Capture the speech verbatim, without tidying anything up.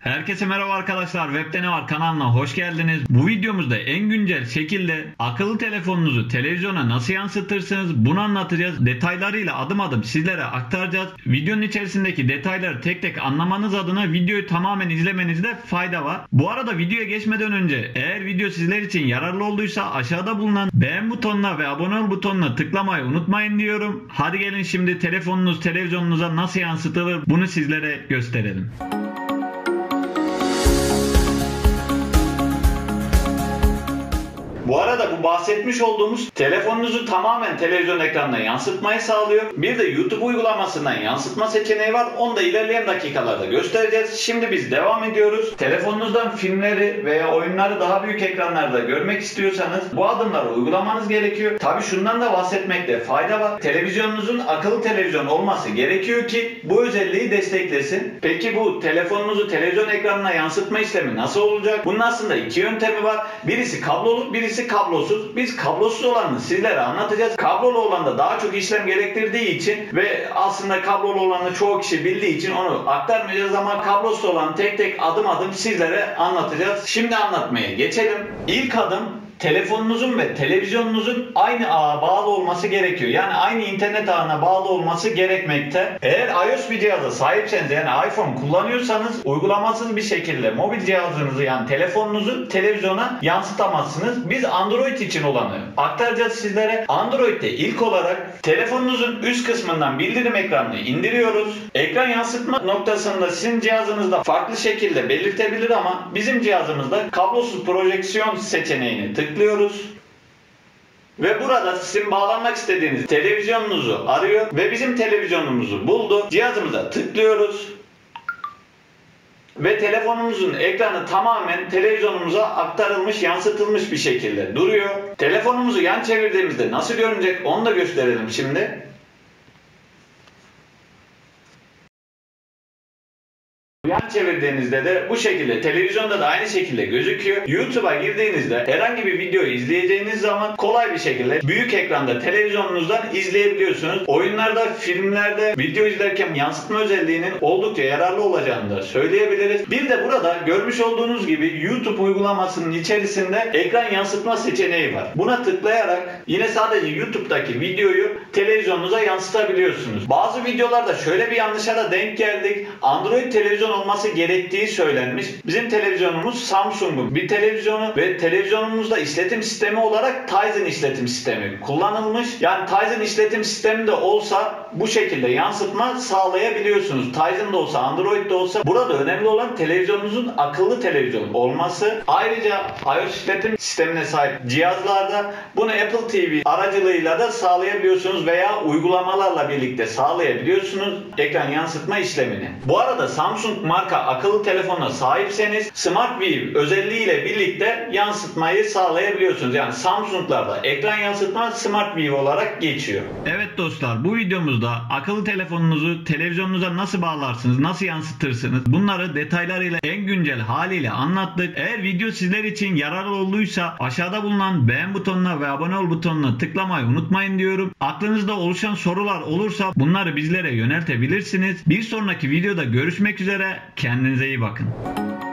Herkese merhaba arkadaşlar, webtenevar kanalına hoş geldiniz. Bu videomuzda en güncel şekilde akıllı telefonunuzu televizyona nasıl yansıtırsınız bunu anlatacağız. Detaylarıyla adım adım sizlere aktaracağız. Videonun içerisindeki detayları tek tek anlamanız adına videoyu tamamen izlemenizde fayda var. Bu arada videoya geçmeden önce eğer video sizler için yararlı olduysa aşağıda bulunan beğen butonuna ve abone ol butonuna tıklamayı unutmayın diyorum. Hadi gelin şimdi telefonunuz televizyonunuza nasıl yansıtılır bunu sizlere gösterelim. Bu arada bu bahsetmiş olduğumuz telefonunuzu tamamen televizyon ekranına yansıtmayı sağlıyor. Bir de YouTube uygulamasından yansıtma seçeneği var. Onu da ilerleyen dakikalarda göstereceğiz. Şimdi biz devam ediyoruz. Telefonunuzdan filmleri veya oyunları daha büyük ekranlarda görmek istiyorsanız bu adımları uygulamanız gerekiyor. Tabii şundan da bahsetmekte fayda var. Televizyonunuzun akıllı televizyon olması gerekiyor ki bu özelliği desteklesin. Peki bu telefonunuzu televizyon ekranına yansıtma işlemi nasıl olacak? Bunun aslında iki yöntemi var. Birisi kablolu, birisi kablosuz. Biz kablosuz olanı sizlere anlatacağız. Kablolu olan da daha çok işlem gerektirdiği için ve aslında kablolu olanı çoğu kişi bildiği için onu aktarmayacağız ama kablosuz olan tek tek adım adım sizlere anlatacağız. Şimdi anlatmaya geçelim. İlk adım, telefonunuzun ve televizyonunuzun aynı ağa bağlı olması gerekiyor. Yani aynı internet ağına bağlı olması gerekmekte. Eğer iOS bir cihaza sahipseniz, yani iPhone kullanıyorsanız uygulamasız bir şekilde mobil cihazınızı, yani telefonunuzu televizyona yansıtamazsınız. Biz Android için olanı aktaracağız sizlere. Android'de ilk olarak telefonunuzun üst kısmından bildirim ekranını indiriyoruz. Ekran yansıtma noktasında sizin cihazınızda farklı şekilde belirtebilir ama bizim cihazımızda kablosuz projeksiyon seçeneğini tıklıyoruz. Tıklıyoruz ve burada sizin bağlanmak istediğiniz televizyonunuzu arıyor ve bizim televizyonumuzu buldu. Cihazımıza tıklıyoruz ve telefonumuzun ekranı tamamen televizyonumuza aktarılmış, yansıtılmış bir şekilde duruyor. Telefonumuzu yan çevirdiğimizde nasıl görünecek onu da gösterelim şimdi. Yan çevirdiğinizde de bu şekilde, televizyonda da aynı şekilde gözüküyor. YouTube'a girdiğinizde herhangi bir videoyu izleyeceğiniz zaman kolay bir şekilde büyük ekranda televizyonunuzdan izleyebiliyorsunuz. Oyunlarda, filmlerde video izlerken yansıtma özelliğinin oldukça yararlı olacağını da söyleyebiliriz. Bir de burada görmüş olduğunuz gibi YouTube uygulamasının içerisinde ekran yansıtma seçeneği var. Buna tıklayarak yine sadece YouTube'daki videoyu televizyonunuza yansıtabiliyorsunuz. Bazı videolarda şöyle bir yanlışa da denk geldik. Android televizyon olması gerektiği söylenmiş. Bizim televizyonumuz Samsung'un bir televizyonu ve televizyonumuzda işletim sistemi olarak Tizen işletim sistemi kullanılmış. Yani Tizen işletim sistemi de olsa bu şekilde yansıtma sağlayabiliyorsunuz. Tizen'de olsa, Android'de olsa. Burada önemli olan televizyonunuzun akıllı televizyon olması. Ayrıca iOS işletim sistemine sahip cihazlarda bunu Apple T V aracılığıyla da sağlayabiliyorsunuz veya uygulamalarla birlikte sağlayabiliyorsunuz ekran yansıtma işlemini. Bu arada Samsung marka akıllı telefona sahipseniz Smart View özelliğiyle birlikte yansıtmayı sağlayabiliyorsunuz. Yani Samsung'larda ekran yansıtma Smart View olarak geçiyor. Evet dostlar, bu videomuzda akıllı telefonunuzu televizyonunuza nasıl bağlarsınız, nasıl yansıtırsınız bunları detaylarıyla en güncel haliyle anlattık. Eğer video sizler için yararlı olduysa aşağıda bulunan beğen butonuna ve abone ol butonuna tıklamayı unutmayın diyorum. Aklınızda oluşan sorular olursa bunları bizlere yöneltebilirsiniz. Bir sonraki videoda görüşmek üzere. Kendinize iyi bakın.